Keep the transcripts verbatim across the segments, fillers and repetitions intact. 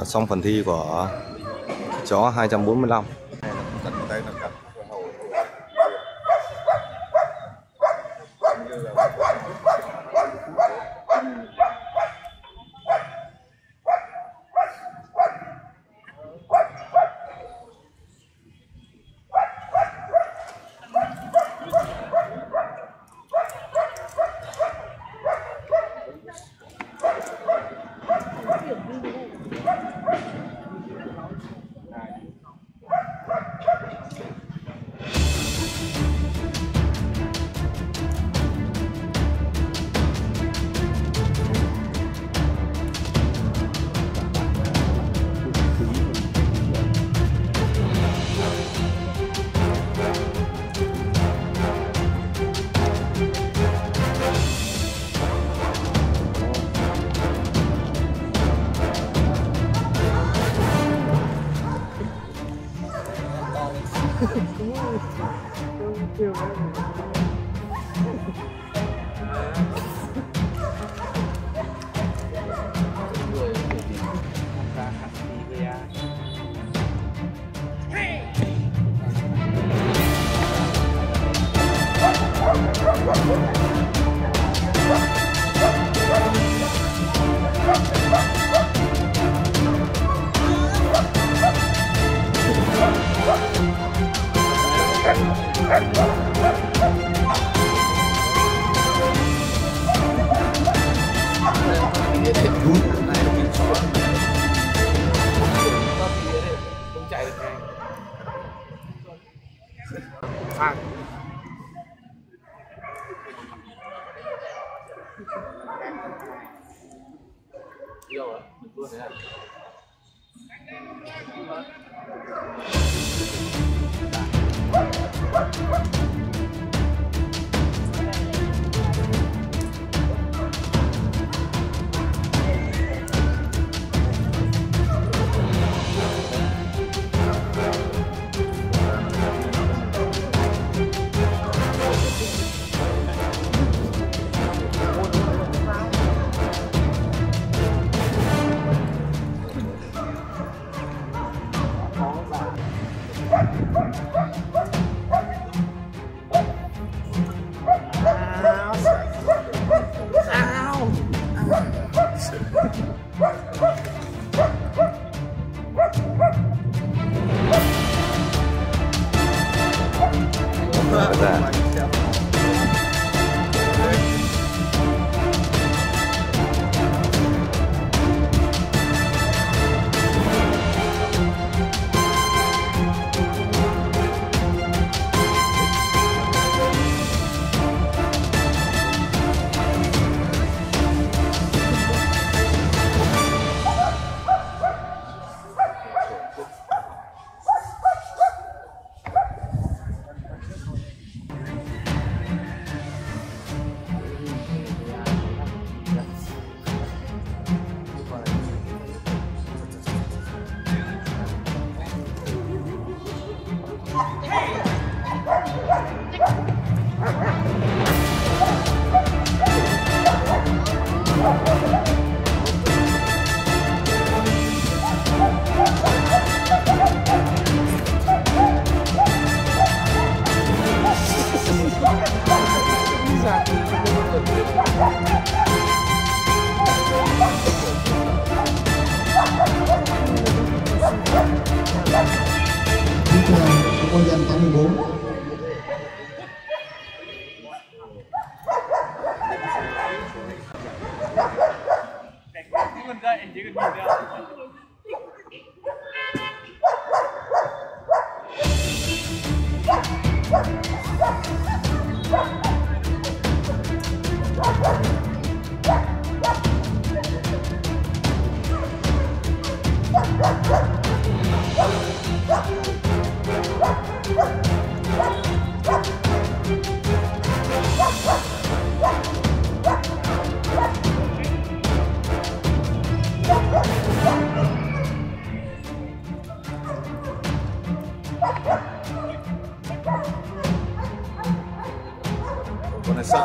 À, xong phần thi của chó hai trăm bốn mươi lăm. What?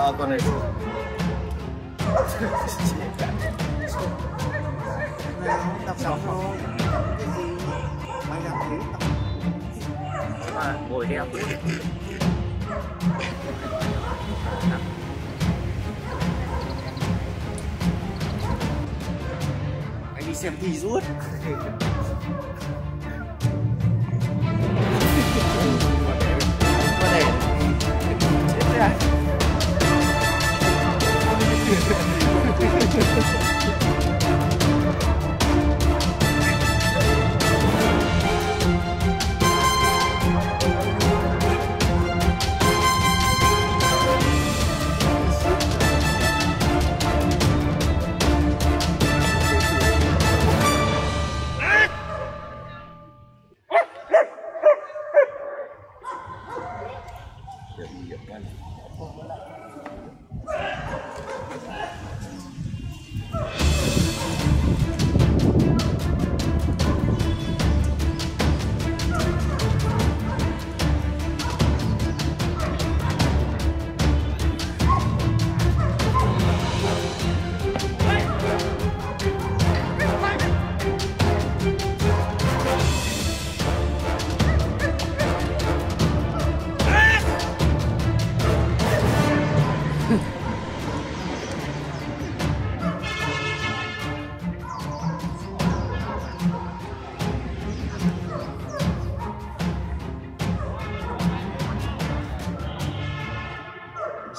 I'll go next. À, ngồi đeo. Anh đi xem thì rút.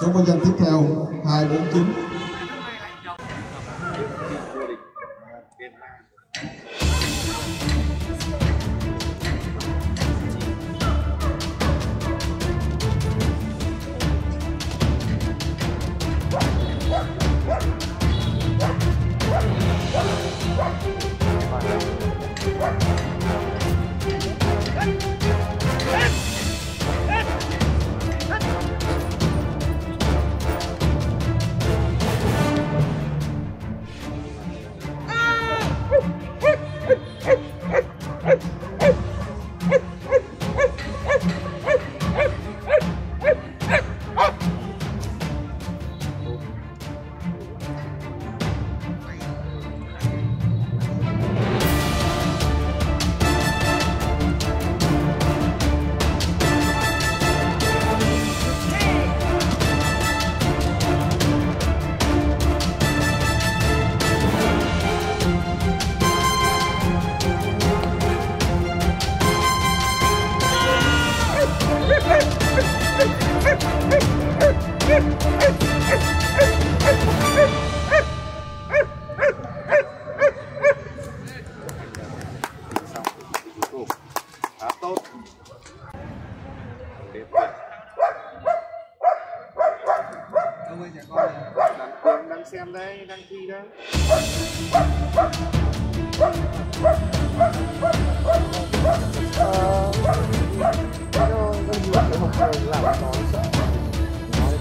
Số quân nhân tiếp theo hai bốn chín. Xem đây, đăng ký đấy.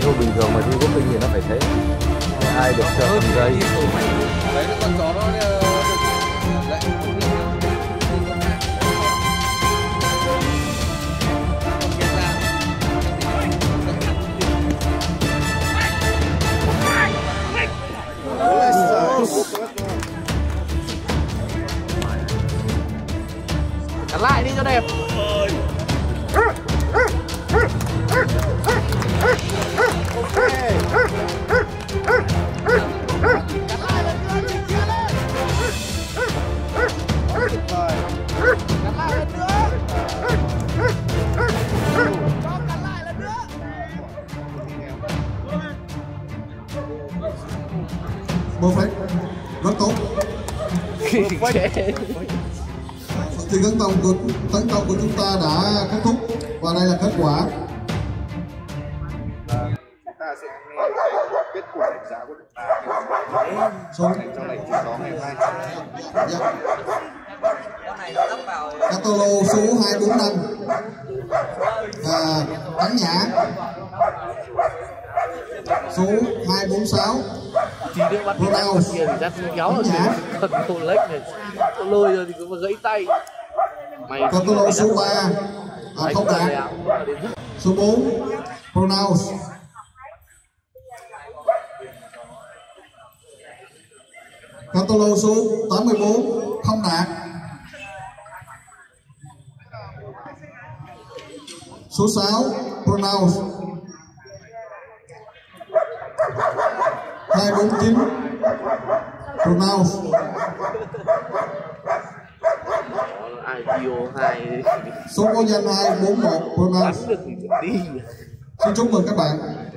Nếu bình thường mà đi gốc kinh thì nó phải thế. Ai được chờ tầm giây. Đấy nó còn chó nó đấy. Cắn lại đi cho đẹp. Cắn lại lần nữa. Perfect. Rất tốt. Phần thi tấn công của, tấn công của chúng ta đã kết thúc và đây là kết quả. Chúng ta sẽ nghe kết quả đánh giá của chúng ta cho lệnh đó ngày mai. Catalo số hai bốn năm và Bắn Nhã số hai bốn sáu. Chỉ để bắt tao tiền ra kéo là thật khổ lách này. Tôi lôi rồi thì cứ mà gãy tay. Mày Catalo số ba à, không đạt. Số bốn Pronounce. Catalo số tám mươi bốn không đạt. Số sáu Pronounce. hai bốn chín Pronounce. Số có danh hai bốn một Pronounce. Xin chúc mừng các bạn.